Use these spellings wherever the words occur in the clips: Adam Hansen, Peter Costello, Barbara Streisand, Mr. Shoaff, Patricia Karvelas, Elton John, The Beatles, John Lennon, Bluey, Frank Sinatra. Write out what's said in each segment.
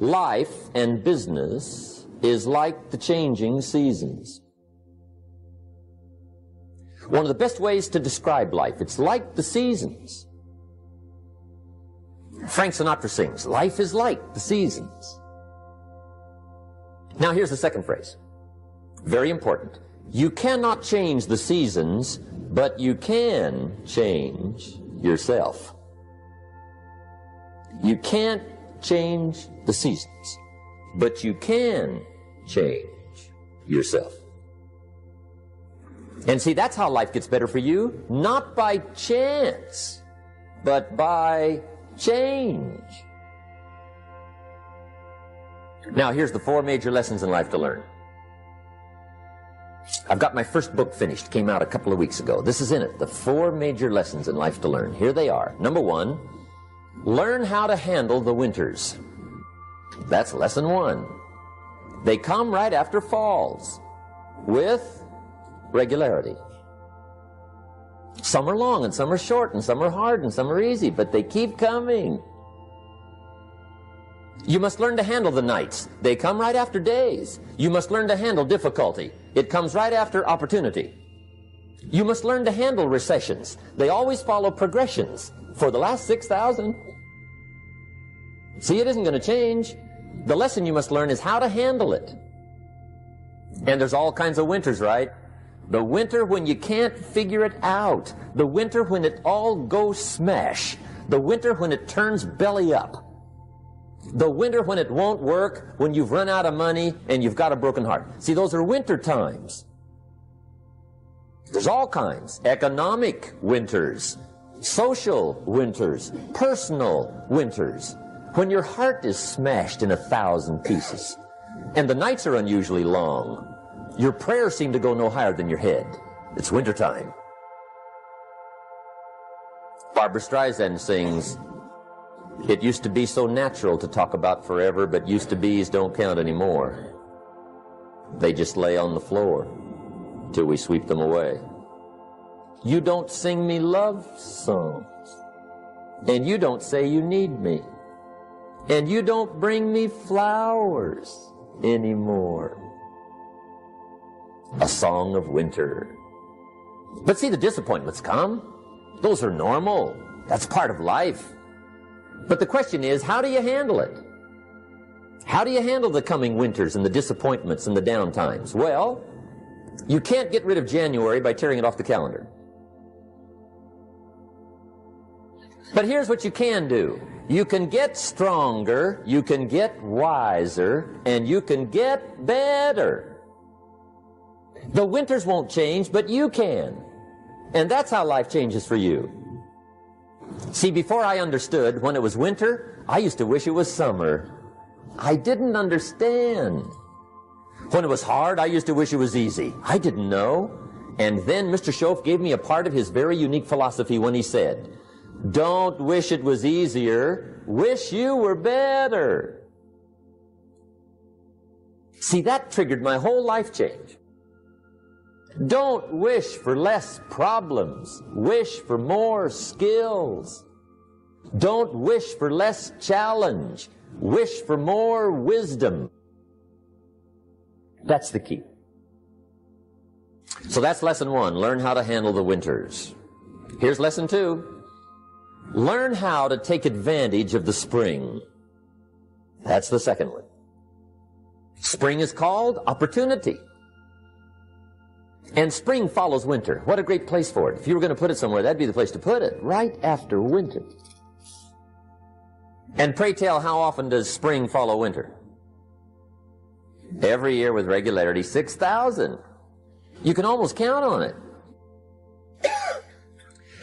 Life and business is like the changing seasons. One of the best ways to describe life, it's like the seasons. Frank Sinatra sings, life is like the seasons. Now here's the second phrase, very important. You cannot change the seasons, but you can change yourself. You can't change the seasons, but you can change yourself. And see, that's how life gets better for you, not by chance, but by change. Now, here's the four major lessons in life to learn. I've got my first book finished, came out a couple of weeks ago. This is in it, the four major lessons in life to learn. Here they are. Number one, learn how to handle the winters. That's lesson one. They come right after falls with regularity. Some are long and some are short and some are hard and some are easy, but they keep coming. You must learn to handle the nights. They come right after days. You must learn to handle difficulty. It comes right after opportunity. You must learn to handle recessions. They always follow progressions for the last 6,000. See, it isn't going to change. The lesson you must learn is how to handle it. And there's all kinds of winters, right? The winter when you can't figure it out. The winter when it all goes smash. The winter when it turns belly up. The winter when it won't work, when you've run out of money and you've got a broken heart. See, those are winter times. There's all kinds. Economic winters, social winters, personal winters. When your heart is smashed in 1,000 pieces and the nights are unusually long. Your prayers seem to go no higher than your head. It's wintertime. Barbara Streisand sings, it used to be so natural to talk about forever, but used to be's don't count anymore. They just lay on the floor till we sweep them away. You don't sing me love songs, and you don't say you need me, and you don't bring me flowers anymore. A song of winter. But see, the disappointments come. Those are normal. That's part of life. But the question is, how do you handle it? How do you handle the coming winters and the disappointments and the downtimes? Well, you can't get rid of January by tearing it off the calendar. But here's what you can do. You can get stronger, you can get wiser, and you can get better. The winters won't change, but you can. And that's how life changes for you. See, before I understood, when it was winter, I used to wish it was summer. I didn't understand. When it was hard, I used to wish it was easy. I didn't know. And then Mr. Shoaff gave me a part of his very unique philosophy when he said, don't wish it was easier, wish you were better. See, that triggered my whole life change. Don't wish for less problems. Wish for more skills. Don't wish for less challenge. Wish for more wisdom. That's the key. So that's lesson one. Learn how to handle the winters. Here's lesson two. Learn how to take advantage of the spring. That's the second one. Spring is called opportunity. And spring follows winter. What a great place for it. If you were going to put it somewhere, that'd be the place to put it, right after winter. And pray tell, how often does spring follow winter? Every year with regularity, 6,000. You can almost count on it.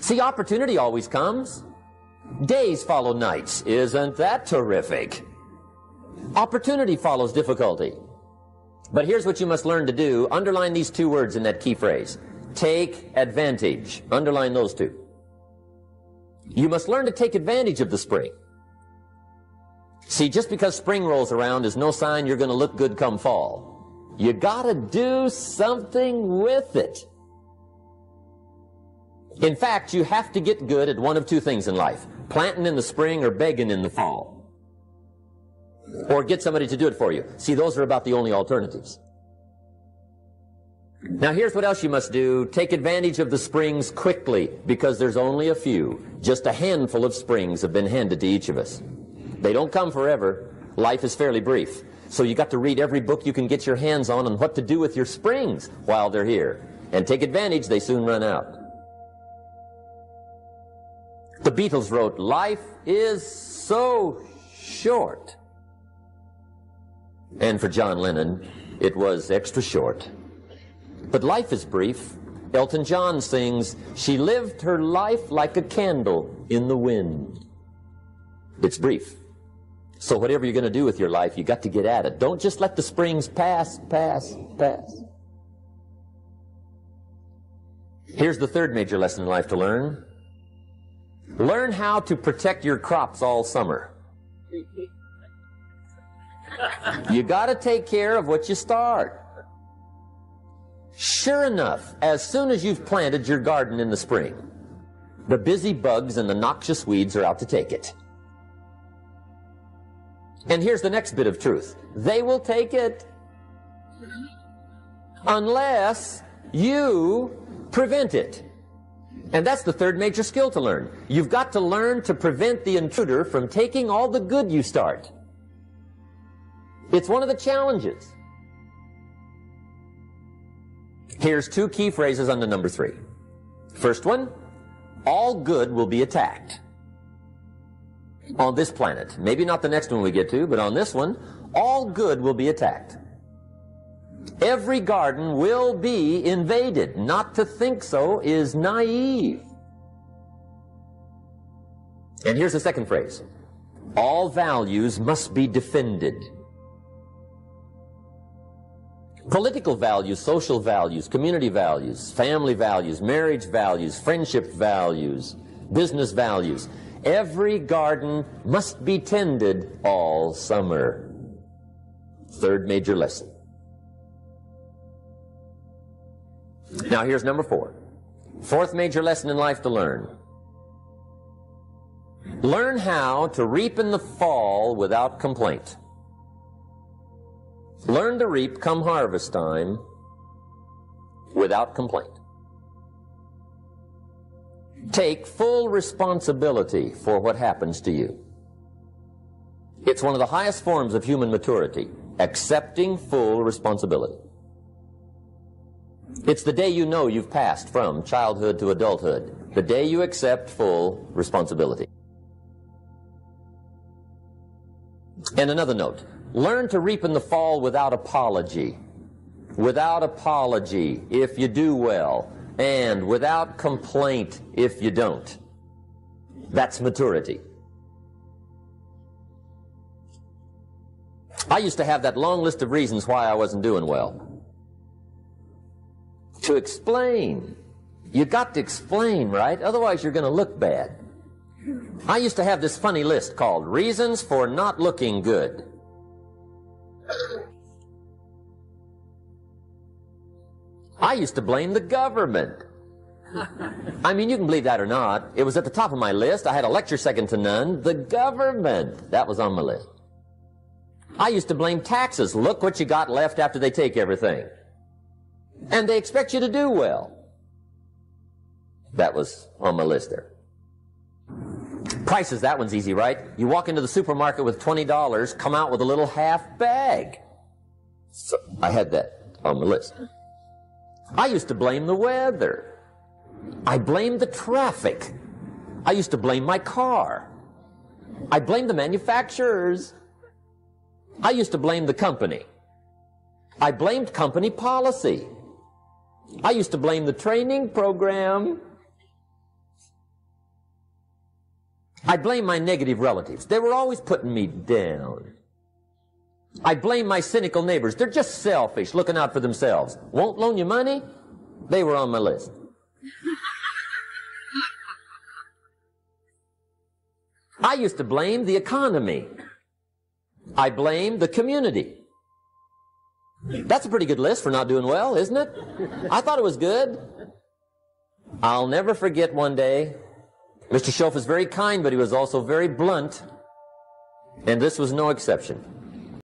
See, opportunity always comes. Days follow nights. Isn't that terrific? Opportunity follows difficulty. But here's what you must learn to do. Underline these two words in that key phrase. Take advantage. Underline those two. You must learn to take advantage of the spring. See, just because spring rolls around is no sign you're going to look good come fall. You got to do something with it. In fact, you have to get good at one of two things in life. Planting in the spring or begging in the fall. or get somebody to do it for you. See, those are about the only alternatives. Now here's what else you must do. Take advantage of the springs quickly, because there's only a few. Just a handful of springs have been handed to each of us. They don't come forever. Life is fairly brief. So you got to read every book you can get your hands on what to do with your springs while they're here. And take advantage, they soon run out. The Beatles wrote, "Life is so short." And for John Lennon, it was extra short. But life is brief. Elton John sings, "She lived her life like a candle in the wind." It's brief. So whatever you're going to do with your life, you got to get at it. Don't just let the springs pass. Here's the third major lesson in life to learn. Learn how to protect your crops all summer. You got to take care of what you start. Sure enough, as soon as you've planted your garden in the spring, the busy bugs and the noxious weeds are out to take it. And here's the next bit of truth. They will take it unless you prevent it. And that's the third major skill to learn. You've got to learn to prevent the intruder from taking all the good you start. It's one of the challenges. Here's two key phrases under number 3. First one, all good will be attacked. On this planet, maybe not the next one we get to, but on this one, all good will be attacked. Every garden will be invaded. Not to think so is naive. And here's the second phrase, all values must be defended. Political values, social values, community values, family values, marriage values, friendship values, business values. Every garden must be tended all summer. Third major lesson. Now here's number 4. Fourth major lesson in life to learn. Learn how to reap in the fall without complaint. Learn to reap come harvest time without complaint. Take full responsibility for what happens to you. It's one of the highest forms of human maturity, accepting full responsibility. It's the day you know you've passed from childhood to adulthood, the day you accept full responsibility. And another note. Learn to reap in the fall without apology. Without apology if you do well, and without complaint if you don't. That's maturity. I used to have that long list of reasons why I wasn't doing well. To explain. You got to explain, right? Otherwise you're going to look bad. I used to have this funny list called Reasons for Not Looking Good. I used to blame the government. I mean, you can believe that or not. It was at the top of my list. I had a lecture second to none. The government. That was on my list. I used to blame taxes. Look what you got left after they take everything. And they expect you to do well. That was on my list there. Prices, that one's easy, right? You walk into the supermarket with $20, come out with a little half bag. So I had that on the list. I used to blame the weather. I blamed the traffic. I used to blame my car. I blamed the manufacturers. I used to blame the company. I blamed company policy. I used to blame the training program. I blame my negative relatives. They were always putting me down. I blame my cynical neighbors. They're just selfish, looking out for themselves. Won't loan you money? They were on my list. I used to blame the economy. I blamed the community. That's a pretty good list for not doing well, isn't it? I thought it was good. I'll never forget one day. Mr. Shoaff was very kind, but he was also very blunt, and this was no exception.